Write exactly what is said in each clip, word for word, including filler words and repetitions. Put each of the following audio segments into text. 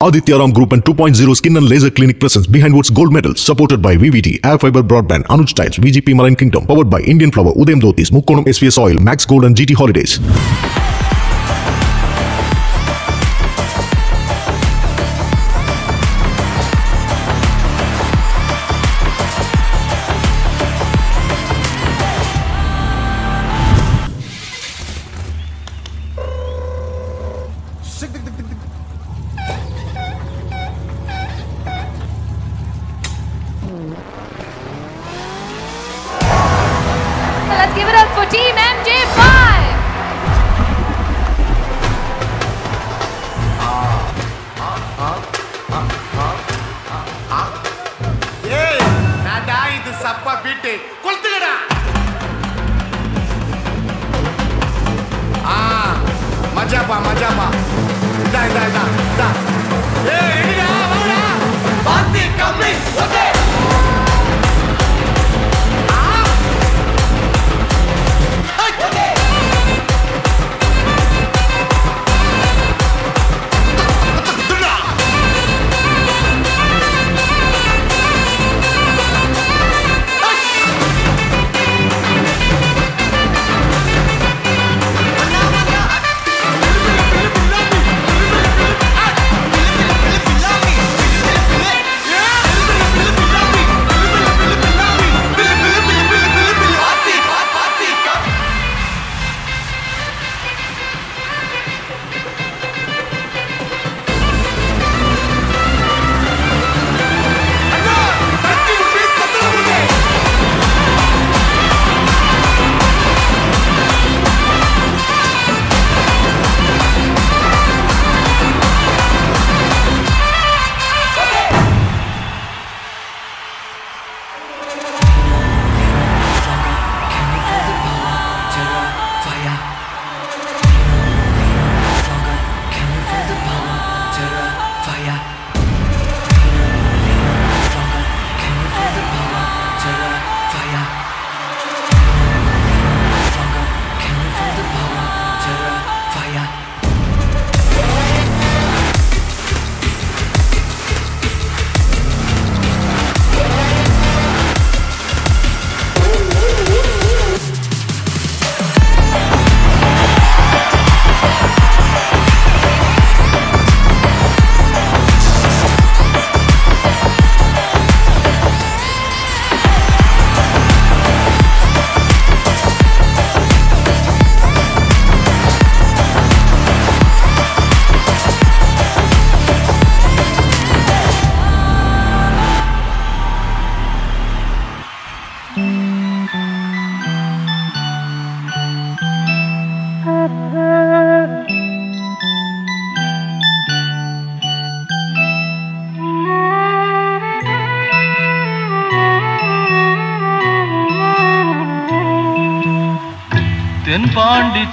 Aditya Ram Group and two point oh Skin and Laser Clinic presents Behind Woods Gold Medal, supported by V V T, Air Fiber Broadband, Anaj Tiles, V G P Marine Kingdom, powered by Indian Flower, Udem Dothis, Mukkonum, S V S Oil, Max Gold and G T Holidays. Let's give it up for Team M J Five. Hey, nada idu sappa bitte kulthigada. Ah, maja ba, maja ba. Da da da da. Hey, idra, idra. Batti kammi, okay.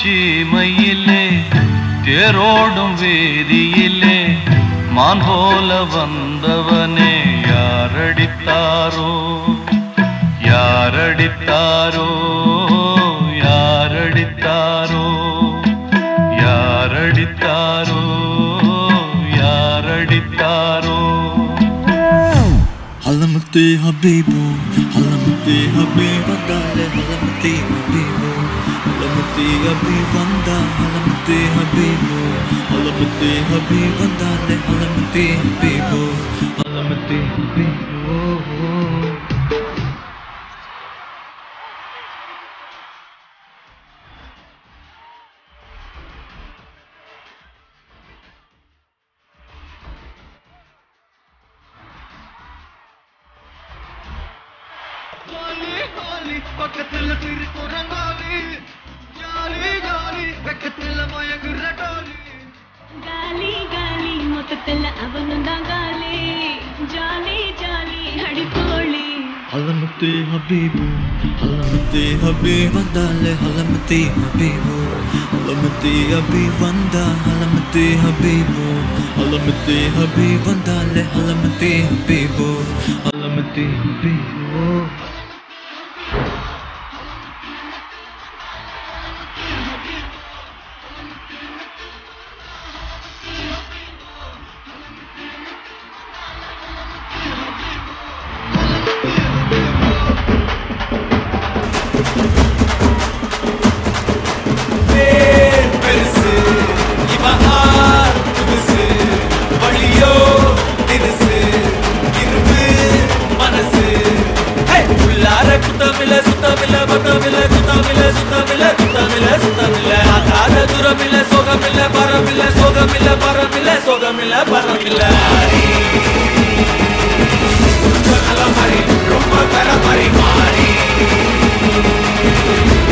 சீமையிலே தேரோடும் வேதியிலே மான் போல வந்தவனே யாரடித்தாரோ யாரடித்தாரோ யாரடித்தாரோ யாரடித்தாரோ யாரடித்தாரோ ஹலமத்தே ஹபீபோ ஹலமத்தே ஹபீபகாலே ஹலமத்தே ஹபீபோ Alamte habibanda, alamte habibu, alamte habibanda, alamte habibu, alamte habibu. Habibandale halamte habibu halamte habibanda halamte habibu halamte habibandale halamte habibu halamte habibu இல்ல பணம் இல்ல சொன்னல மாதிரி ரொம்ப தர மாதிரி மாறி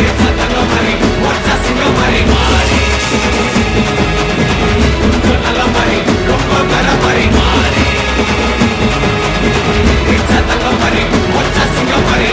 ஏச்சதல மாதிரி ஒட்ட சிங்க மாதிரி மாறி சொன்னல மாதிரி ரொம்ப தர மாதிரி மாறி ஏச்சதல மாதிரி ஒட்ட சிங்க மாதிரி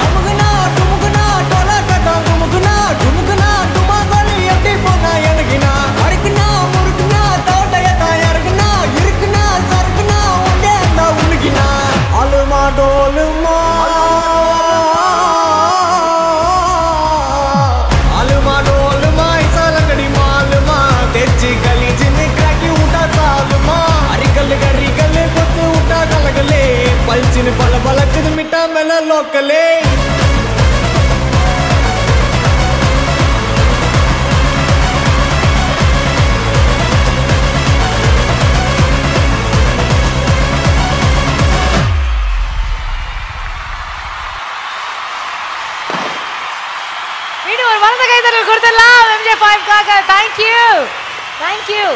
damugna dumugna tola kada dumugna dumugna dumagali atti pona yanagina arikna Aluma Aluma Aluma isalangadi maluma techi galijin kraki uta saluma arikal garikal kotu uta galagale palchin pal balakid mitta mela lokale M J Five Gaga, thank you, thank you.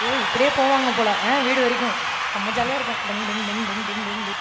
Hey, play poanga pola. Hey, video erikon. Amma jale erikon. Ding ding ding ding ding ding ding.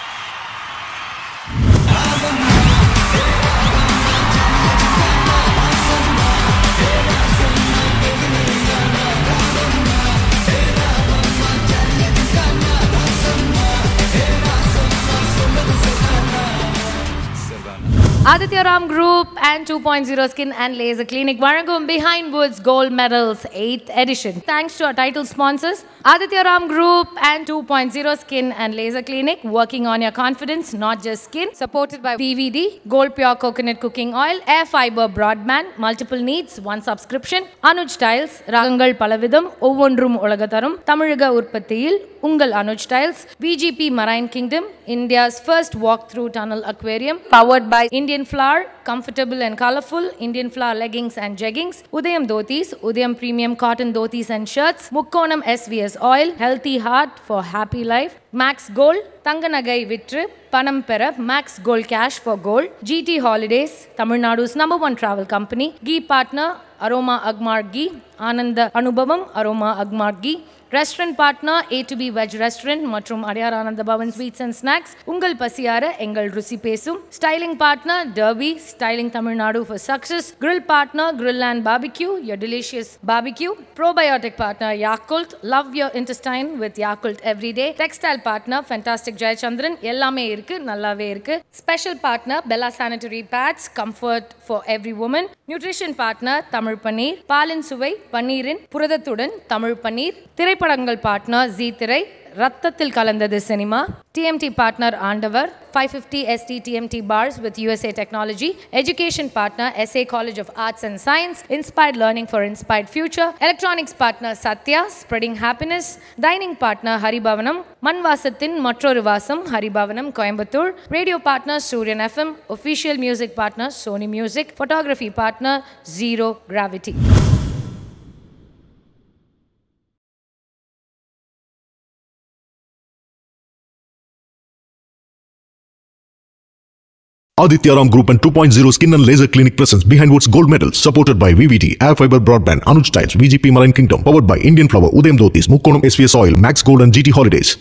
Aditya Ram Group and two point oh Skin and Laser Clinic Varangum Behind Woods Gold Medals eighth edition. Thanks to our title sponsors, Aditya Ram Group and two point oh Skin and Laser Clinic, working on your confidence, not just skin. Supported by P V D, Gold Pure Coconut Cooking Oil, Air Fiber Broadband, Multiple Needs, One Subscription, Anaj Tiles, Ragangal Palavidam, Ovondrum Olagatarum, Tamilaga Urpathiil, Ungal Anaj Tiles, V G P Marine Kingdom, India's first walk-through tunnel aquarium, powered by Indian Flower, comfortable and colorful, Indian Flower leggings and jeggings, Udayam Dothis, Udayam Premium Cotton Dhotis and Shirts, Mukkonum S V S Oil, Healthy Heart for Happy Life, Max Gold, Tanganagai Vitru, Panam Pera, Max Gold Cash for Gold, G T Holidays, Tamil Nadu's number one travel company, Ghee Partner, Aroma Agmar Ghee, Ananda Anubhavam, Aroma Agmar Ghee, Restaurant Partner, A to B Veg Restaurant, Matrum Adyar Ananda Bhavan Sweets and Snacks, Ungal Pasiyara, Engal Rusi Pesum, Styling Partner, Derby, Styling Tamil Nadu for Success, Grill Partner, Grill and Barbecue, Your Delicious Barbecue, Probiotic Partner, Yakult, Love Your Intestine with Yakult Every Day, Textile Partner, Fantastic Jayachandran, Ellame Irukku, Nallave Irukku, Special Partner, Bella Sanitary Pads, Comfort for Every Woman, Nutrition Partner, Tamil Paneer, Palin Suvai, Paneerin, Puradathudan, Tamil Paneer, Thirai Padangal Partner, Z Thirai, Rattathil Kalandadu Cinema, T M T Partner, Andavar, five fifty S T T M T Bars with U S A Technology, Education Partner, S A College of Arts and Science, Inspired Learning for Inspired Future, Electronics Partner, Satya, Spreading Happiness, Dining Partner, Hari Bhavanam, Manvasathin Matroru Vasam, Hari Bhavanam, Coimbatore, Radio Partner, Suryan F M, Official Music Partner, Sony Music, Photography Partner, Zero Gravity. Aditya Ram Group and two point oh Skin and Laser Clinic presents Behind Woods Gold Medal, supported by V V T, Air Fiber Broadband, Anaj Tiles, V G P Marine Kingdom, powered by Indian Flower, Udem Dothis, Mukkonum S V S Oil, Max Gold and G T Holidays.